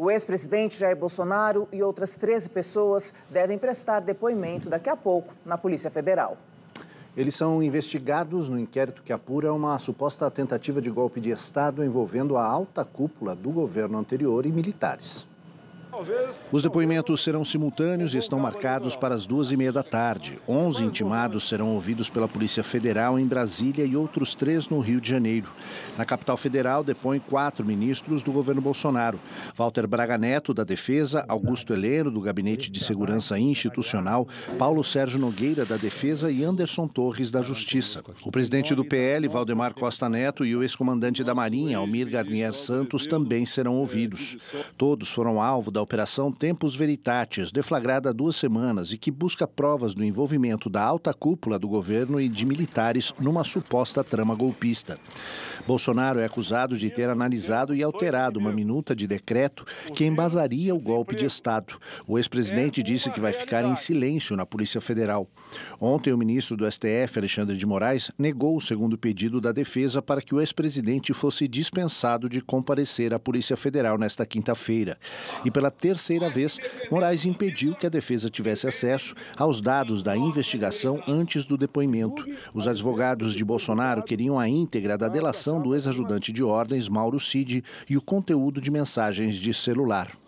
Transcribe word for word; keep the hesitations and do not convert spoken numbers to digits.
O ex-presidente Jair Bolsonaro e outras treze pessoas devem prestar depoimento daqui a pouco na Polícia Federal. Eles são investigados no inquérito que apura uma suposta tentativa de golpe de Estado envolvendo a alta cúpula do governo anterior e militares. Os depoimentos serão simultâneos e estão marcados para as duas e meia da tarde. Onze intimados serão ouvidos pela Polícia Federal em Brasília e outros três no Rio de Janeiro. Na capital federal, depõem quatro ministros do governo Bolsonaro. Walter Braga Neto, da Defesa, Augusto Heleno, do Gabinete de Segurança Institucional, Paulo Sérgio Nogueira, da Defesa e Anderson Torres, da Justiça. O presidente do P L, Valdemar Costa Neto, e o ex-comandante da Marinha, Almir Garnier Santos, também serão ouvidos. Todos foram alvo da Operação Tempus Veritas, deflagrada há duas semanas e que busca provas do envolvimento da alta cúpula do governo e de militares numa suposta trama golpista. Bolsonaro é acusado de ter analisado e alterado uma minuta de decreto que embasaria o golpe de Estado. O ex-presidente disse que vai ficar em silêncio na Polícia Federal. Ontem, o ministro do S T F, Alexandre de Moraes, negou o segundo pedido da defesa para que o ex-presidente fosse dispensado de comparecer à Polícia Federal nesta quinta-feira. E pela terceira vez, Moraes impediu que a defesa tivesse acesso aos dados da investigação antes do depoimento. Os advogados de Bolsonaro queriam a íntegra da delação do ex-ajudante de ordens, Mauro Cid, e o conteúdo de mensagens de celular.